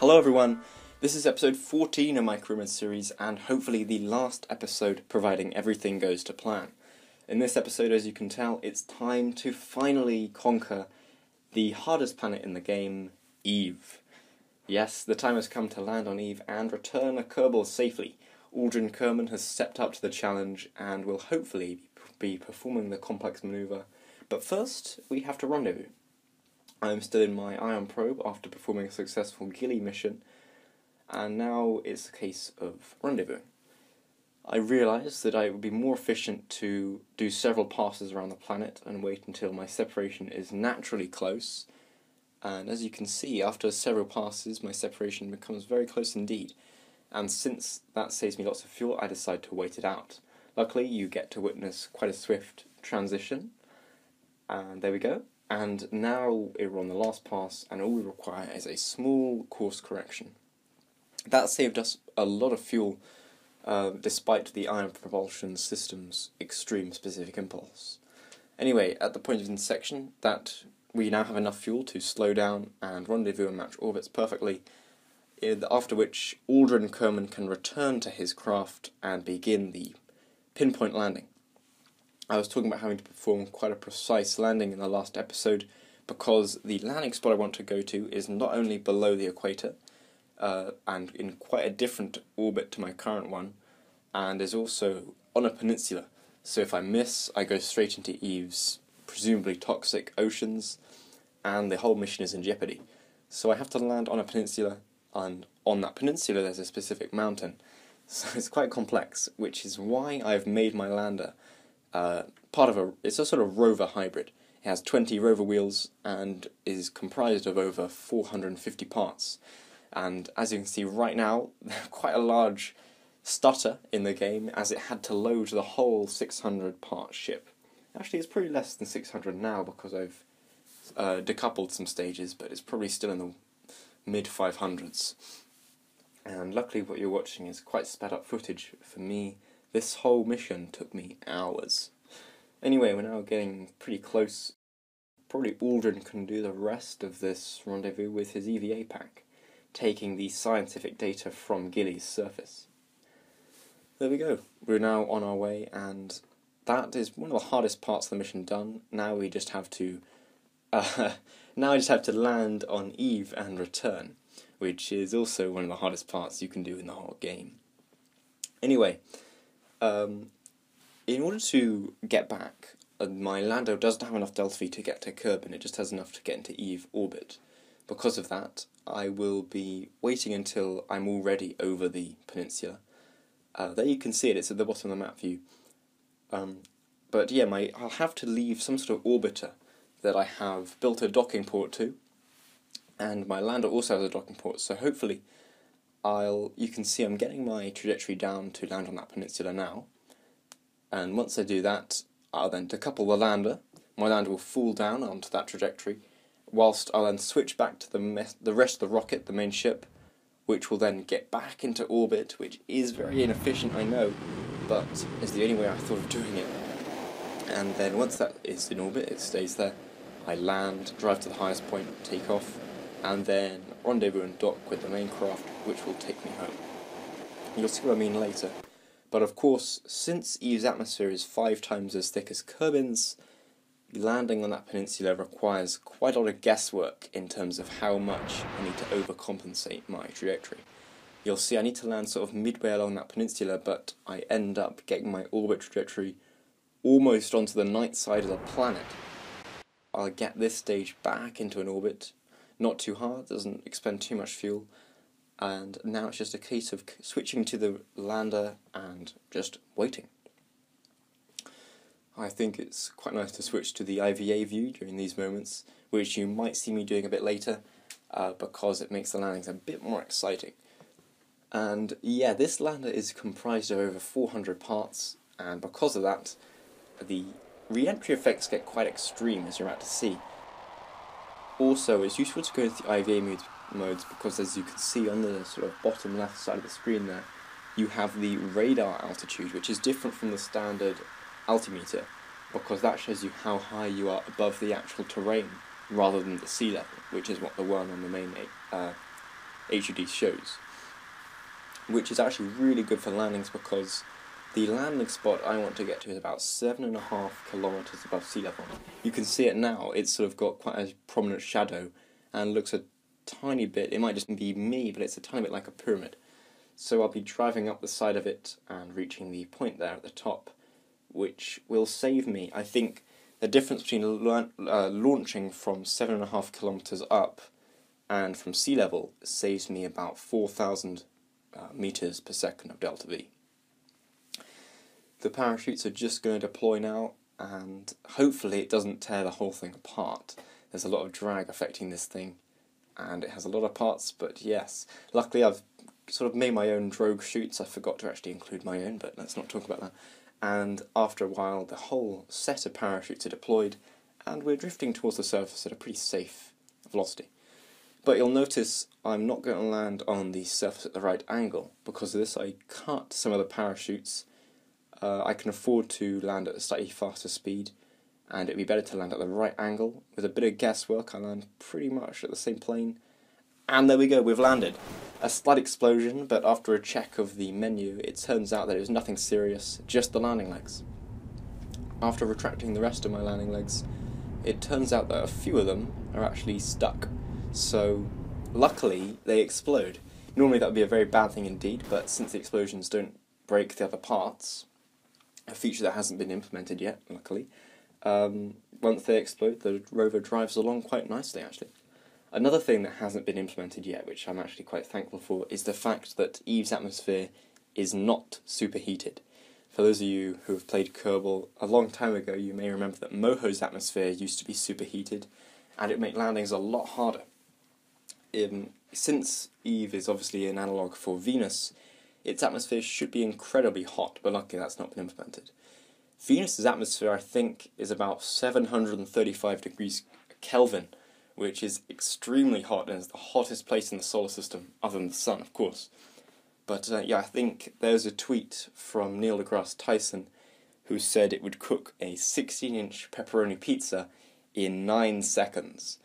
Hello everyone, this is episode 14 of my Crewman series and hopefully the last episode providing everything goes to plan. In this episode, as you can tell, it's time to finally conquer the hardest planet in the game, Eve. Yes, the time has come to land on Eve and return a Kerbal safely. Aldrin Kerman has stepped up to the challenge and will hopefully be performing the complex manoeuvre, but first we have to rendezvous. I'm still in my ion probe after performing a successful Gilly mission, and now it's a case of rendezvous. I realised that it would be more efficient to do several passes around the planet and wait until my separation is naturally close, and as you can see, after several passes my separation becomes very close indeed, and since that saves me lots of fuel, I decide to wait it out. Luckily you get to witness quite a swift transition, and there we go. And now we're on the last pass, and all we require is a small course correction. That saved us a lot of fuel, despite the ion propulsion system's extreme specific impulse. Anyway, at the point of intersection, that we now have enough fuel to slow down and rendezvous and match orbits perfectly, after which Aldrin Kerman can return to his craft and begin the pinpoint landing. I was talking about having to perform quite a precise landing in the last episode because the landing spot I want to go to is not only below the equator and in quite a different orbit to my current one, and is also on a peninsula, so if I miss I go straight into Eve's presumably toxic oceans and the whole mission is in jeopardy. So I have to land on a peninsula, and on that peninsula there's a specific mountain, so it's quite complex, which is why I've made my lander it's a sort of rover hybrid. It has 20 rover wheels and is comprised of over 450 parts. And as you can see right now, quite a large stutter in the game as it had to load the whole 600 part ship. Actually, it's probably less than 600 now because I've decoupled some stages, but it's probably still in the mid 500s. And luckily what you're watching is quite sped up footage for me. This whole mission took me hours. Anyway, we're now getting pretty close. Probably Aldrin can do the rest of this rendezvous with his EVA pack, taking the scientific data from Gilly's surface. There we go. We're now on our way, and that is one of the hardest parts of the mission done. Now we just have to land on Eve and return, which is also one of the hardest parts you can do in the whole game. Anyway, in order to get back, my lander doesn't have enough delta V to get to Kerbin, it just has enough to get into Eve orbit. Because of that, I will be waiting until I'm already over the peninsula. There you can see it, it's at the bottom of the map view. But yeah, I'll have to leave some sort of orbiter that I have built a docking port to, and my lander also has a docking port, so hopefully you can see I'm getting my trajectory down to land on that peninsula now, and once I do that, I'll then decouple the lander. My lander will fall down onto that trajectory, whilst I'll then switch back to the rest of the rocket, the main ship, which will then get back into orbit, which is very inefficient, I know, but is the only way I thought of doing it. And then once that is in orbit, it stays there. I land, drive to the highest point, take off, and then rendezvous and dock with the main craft, which will take me home. You'll see what I mean later. But of course, since Eve's atmosphere is 5 times as thick as Kerbin's, landing on that peninsula requires quite a lot of guesswork in terms of how much I need to overcompensate my trajectory. You'll see I need to land sort of midway along that peninsula, but I end up getting my orbit trajectory almost onto the night side of the planet. I'll get this stage back into an orbit, not too hard, doesn't expend too much fuel, and now it's just a case of switching to the lander and just waiting. I think it's quite nice to switch to the IVA view during these moments, which you might see me doing a bit later, because it makes the landings a bit more exciting. And yeah, this lander is comprised of over 400 parts, and because of that, the re-entry effects get quite extreme, as you're about to see. Also, it's useful to go into the IVA modes because, as you can see on the sort of bottom left side of the screen there, you have the radar altitude, which is different from the standard altimeter because that shows you how high you are above the actual terrain rather than the sea level, which is what the one on the main HUD shows, which is actually really good for landings, because the landing spot I want to get to is about 7.5 kilometres above sea level. You can see it now, it's sort of got quite a prominent shadow and looks a tiny bit, it might just be me, but it's a tiny bit like a pyramid. So I'll be driving up the side of it and reaching the point there at the top, which will save me. I think the difference between launching from 7.5 kilometres up and from sea level saves me about 4,000 metres per second of delta V. The parachutes are just going to deploy now, and hopefully it doesn't tear the whole thing apart. There's a lot of drag affecting this thing, and it has a lot of parts, but yes. Luckily I've sort of made my own drogue chutes. I forgot to actually include my own, but let's not talk about that. And after a while the whole set of parachutes are deployed, and we're drifting towards the surface at a pretty safe velocity. But you'll notice I'm not going to land on the surface at the right angle. Because of this, I cut some of the parachutes. I can afford to land at a slightly faster speed, and it'd be better to land at the right angle. With a bit of guesswork, I land pretty much at the same plane, and there we go, we've landed. A slight explosion, but after a check of the menu, it turns out that it was nothing serious, just the landing legs. After retracting the rest of my landing legs, it turns out that a few of them are actually stuck, so luckily they explode. Normally that would be a very bad thing indeed, but since the explosions don't break the other parts, a feature that hasn't been implemented yet, luckily. Once they explode, the rover drives along quite nicely, actually. Another thing that hasn't been implemented yet, which I'm actually quite thankful for, is the fact that Eve's atmosphere is not superheated. For those of you who have played Kerbal a long time ago, you may remember that Moho's atmosphere used to be superheated, and it made landings a lot harder. Since Eve is obviously an analogue for Venus, its atmosphere should be incredibly hot, but luckily that's not been implemented. Venus's atmosphere, I think, is about 735 degrees Kelvin, which is extremely hot and is the hottest place in the solar system, other than the sun, of course. But yeah, I think there's a tweet from Neil deGrasse Tyson who said it would cook a 16-inch pepperoni pizza in 9 seconds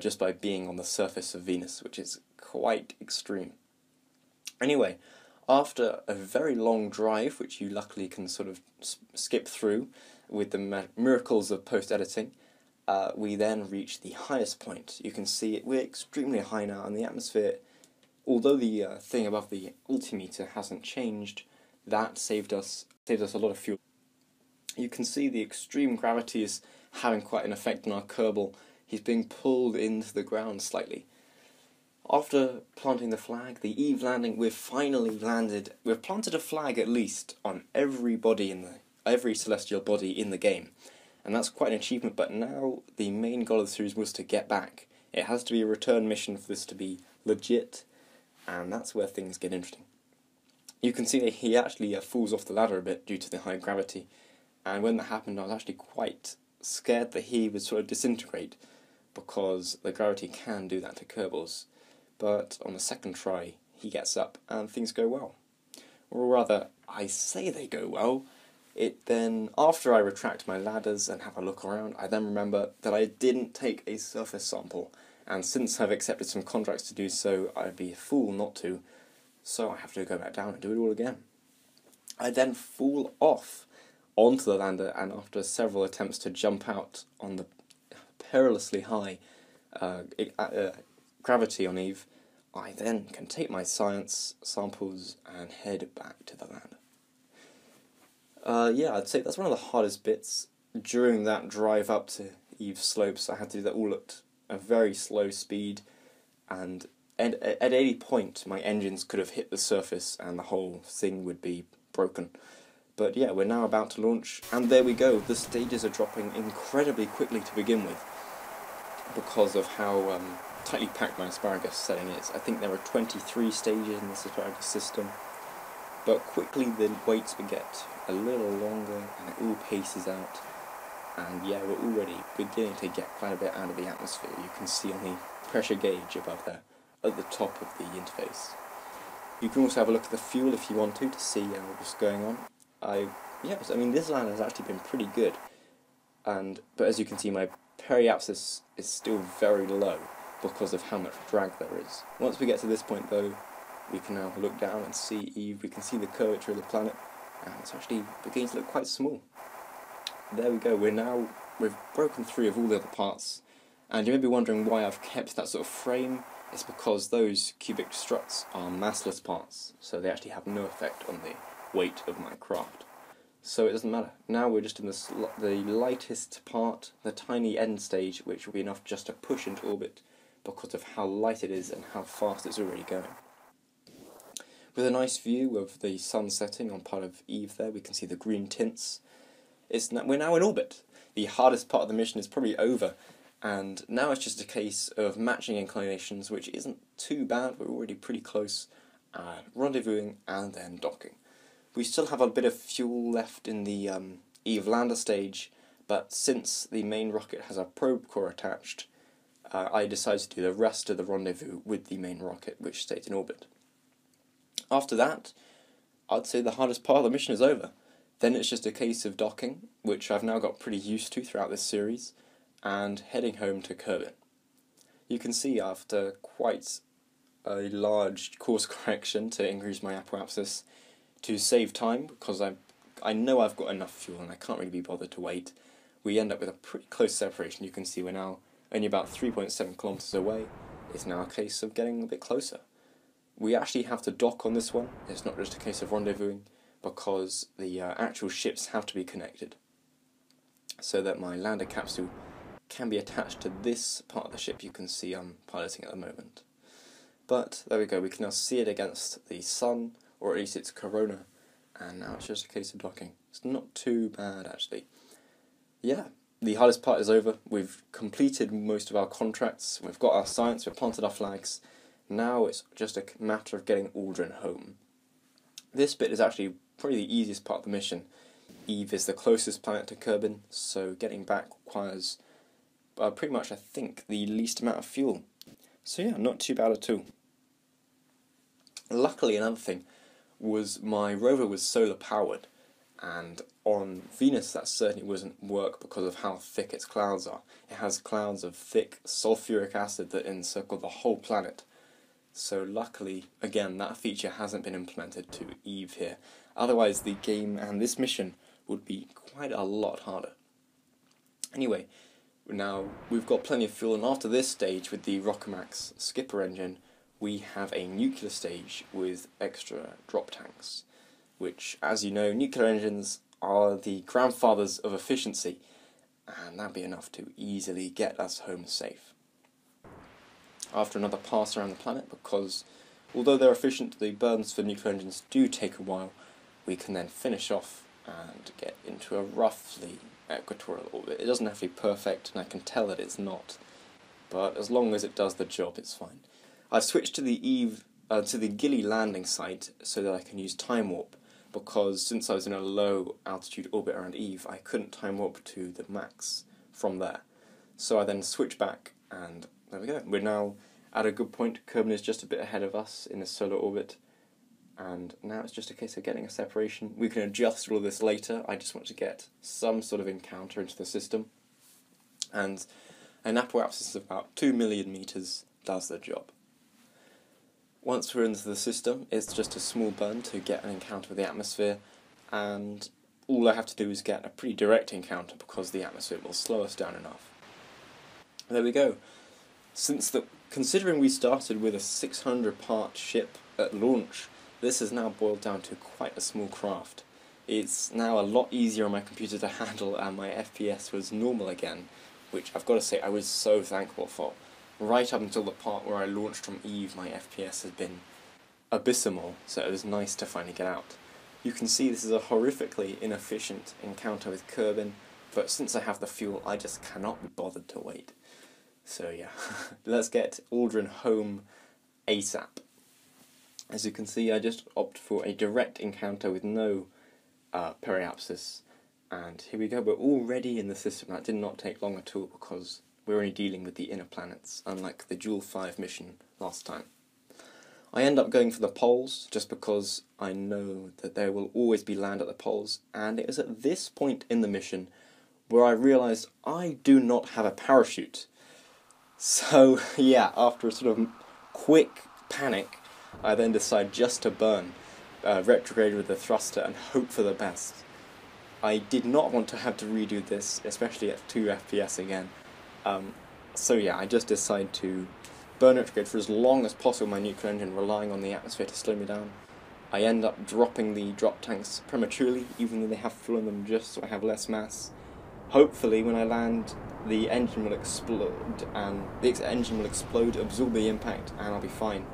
just by being on the surface of Venus, which is quite extreme. Anyway, after a very long drive, which you luckily can sort of skip through with the miracles of post-editing, we then reach the highest point. You can see we're extremely high now, and the atmosphere, although the thing above the altimeter hasn't changed, that saved us a lot of fuel. You can see the extreme gravity is having quite an effect on our Kerbal. He's being pulled into the ground slightly. After planting the flag, the Eve landing, we've finally landed. We've planted a flag at least on every body in every celestial body in the game, and that's quite an achievement. But now the main goal of the series was to get back. It has to be a return mission for this to be legit, and that's where things get interesting. You can see that he actually falls off the ladder a bit due to the high gravity, and when that happened, I was actually quite scared that he would sort of disintegrate, because the gravity can do that to Kerbals. But on the second try, he gets up and things go well. Or rather, I say they go well. It then, after I retract my ladders and have a look around, I then remember that I didn't take a surface sample. And since I've accepted some contracts to do so, I'd be a fool not to. So I have to go back down and do it all again. I then fall off onto the lander, and after several attempts to jump out on the perilously high gravity on Eve, I then can take my science samples and head back to the lander. Yeah, I'd say that's one of the hardest bits. During that drive up to Eve's slopes, I had to do that all at a very slow speed, and at any point my engines could have hit the surface and the whole thing would be broken. But yeah, we're now about to launch, and there we go. The stages are dropping incredibly quickly to begin with, because of how tightly packed my asparagus setting is. I think there are 23 stages in this asparagus system, but quickly the waits get a little longer and it all paces out, and yeah, we're already beginning to get quite a bit out of the atmosphere. You can see on the pressure gauge above there at the top of the interface. You can also have a look at the fuel if you want to see what's going on. I mean, this lander has actually been pretty good, but as you can see my periapsis is still very low. because of how much drag there is. Once we get to this point though, we can now look down and see Eve, we can see the curvature of the planet, and it's actually beginning to look quite small. There we go, we've broken through of all the other parts, and you may be wondering why I've kept that sort of frame. It's because those cubic struts are massless parts, so they actually have no effect on the weight of my craft. So it doesn't matter. Now we're just in the lightest part, the tiny end stage, which will be enough just to push into orbit because of how light it is and how fast it's already going. With a nice view of the sun setting on part of Eve there, we can see the green tints. We're now in orbit. The hardest part of the mission is probably over, and now it's just a case of matching inclinations, which isn't too bad, we're already pretty close, rendezvousing and then docking. We still have a bit of fuel left in the Eve lander stage, but since the main rocket has a probe core attached, I decided to do the rest of the rendezvous with the main rocket, which stayed in orbit. After that, I'd say the hardest part of the mission is over. Then it's just a case of docking, which I've now got pretty used to throughout this series, and heading home to Kerbin. You can see after quite a large course correction to increase my apoapsis, to save time, because I know I've got enough fuel and I can't really be bothered to wait, we end up with a pretty close separation. You can see we're now only about 3.7 kilometers away. It's now a case of getting a bit closer. We actually have to dock on this one. It's not just a case of rendezvousing, because the actual ships have to be connected so that my lander capsule can be attached to this part of the ship you can see I'm piloting at the moment. But there we go, we can now see it against the sun, or at least its corona, and now it's just a case of docking. It's not too bad actually. Yeah, the hardest part is over. We've completed most of our contracts, we've got our science, we've planted our flags. Now it's just a matter of getting Aldrin home. This bit is actually probably the easiest part of the mission. Eve is the closest planet to Kerbin, so getting back requires pretty much, I think, the least amount of fuel. So yeah, not too bad at all. Luckily, another thing was my rover was solar powered, and on Venus that certainly wouldn't work because of how thick its clouds are. It has clouds of thick sulfuric acid that encircle the whole planet. So luckily, again, that feature hasn't been implemented to Eve here. Otherwise, the game and this mission would be quite a lot harder. Anyway, now we've got plenty of fuel, and after this stage with the Rockamax skipper engine, we have a nuclear stage with extra drop tanks, which, as you know, nuclear engines are the grandfathers of efficiency, and that'd be enough to easily get us home safe. After another pass around the planet, because although they're efficient, the burns for nuclear engines do take a while, we can then finish off and get into a roughly equatorial orbit. It doesn't have to be perfect, and I can tell that it's not, but as long as it does the job, it's fine. I've switched to the Eve, to the Gilly landing site so that I can use time warp, because since I was in a low altitude orbit around Eve, I couldn't time warp to the max from there. So I then switch back, and there we go. We're now at a good point. Kerbin is just a bit ahead of us in a solar orbit, and now it's just a case of getting a separation. We can adjust all of this later. I just want to get some sort of encounter into the system, and an apoapsis of about 2 million meters does the job. Once we're into the system, it's just a small burn to get an encounter with the atmosphere, and all I have to do is get a pretty direct encounter because the atmosphere will slow us down enough. There we go. Considering we started with a 600-part ship at launch, this has now boiled down to quite a small craft. It's now a lot easier on my computer to handle, and my FPS was normal again, which I've got to say I was so thankful for. Right up until the part where I launched from Eve, my FPS had been abysmal, so it was nice to finally get out. You can see this is a horrifically inefficient encounter with Kerbin, but since I have the fuel, I just cannot be bothered to wait. So yeah, let's get Aldrin home ASAP. As you can see, I just opt for a direct encounter with no periapsis, and here we go, we're already in the system. That did not take long at all because we're only dealing with the inner planets, unlike the Jool 5 mission last time. I end up going for the poles, just because I know that there will always be land at the poles, and it was at this point in the mission where I realised I do not have a parachute. So yeah, after a sort of quick panic, I then decide just to burn, retrograde with the thruster and hope for the best. I did not want to have to redo this, especially at 2 FPS again. So yeah, I just decide to burn retrograde for as long as possible my nuclear engine, relying on the atmosphere to slow me down. I end up dropping the drop tanks prematurely, even though they have fuel in them, just so I have less mass. Hopefully when I land, the engine will explode, absorb the impact, and I'll be fine.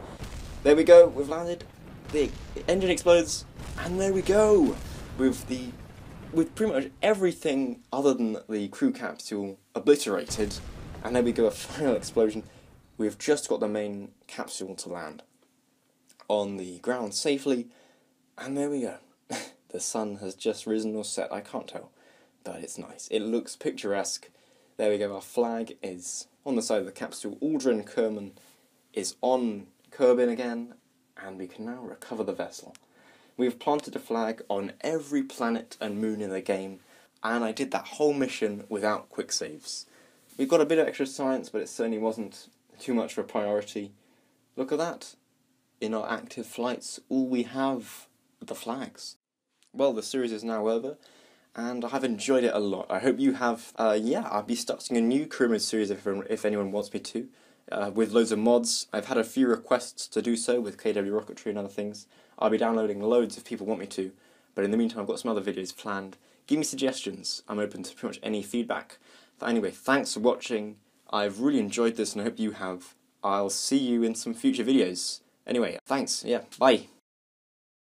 There we go, we've landed, the engine explodes, and there we go! With pretty much everything other than the crew capsule obliterated, and there we go, a final explosion. We've just got the main capsule to land on the ground safely, and there we go. The sun has just risen or set, I can't tell, but it's nice. It looks picturesque. There we go, our flag is on the side of the capsule. Aldrin Kerman is on Kerbin again, and we can now recover the vessel. We've planted a flag on every planet and moon in the game, and I did that whole mission without quick saves. We got a bit of extra science, but it certainly wasn't too much of a priority. Look at that. In our active flights, all we have are the flags. Well, the series is now over, and I've enjoyed it a lot. I hope you have. Yeah, I'll be starting a new Crewman series if anyone wants me to, with loads of mods. I've had a few requests to do so with KW Rocketry and other things. I'll be downloading loads if people want me to, but in the meantime I've got some other videos planned. Give me suggestions, I'm open to pretty much any feedback. But anyway, thanks for watching, I've really enjoyed this and I hope you have. I'll see you in some future videos. Anyway, thanks, yeah, bye!